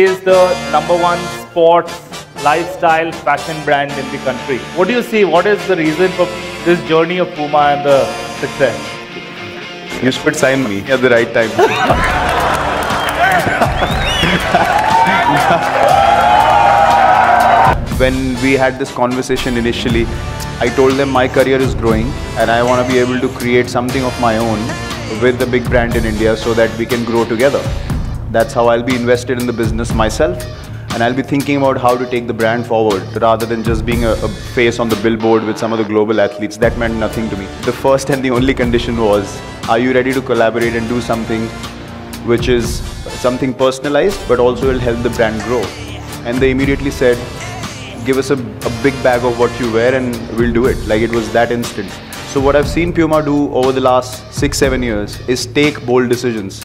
Is the number one sports, lifestyle, fashion brand in the country. What do you see? What is the reason for this journey of Puma and the success? You should sign me at the right time. When we had this conversation initially, I told them my career is growing and I want to be able to create something of my own with the big brand in India so that we can grow together. That's how I'll be invested in the business myself, and I'll be thinking about how to take the brand forward rather than just being a face on the billboard with some of the global athletes. That meant nothing to me. The first and the only condition was, are you ready to collaborate and do something which is something personalized but also will help the brand grow? And they immediately said, give us a big bag of what you wear and we'll do it. Like, it was that instant. So what I've seen Puma do over the last 6-7 years is take bold decisions.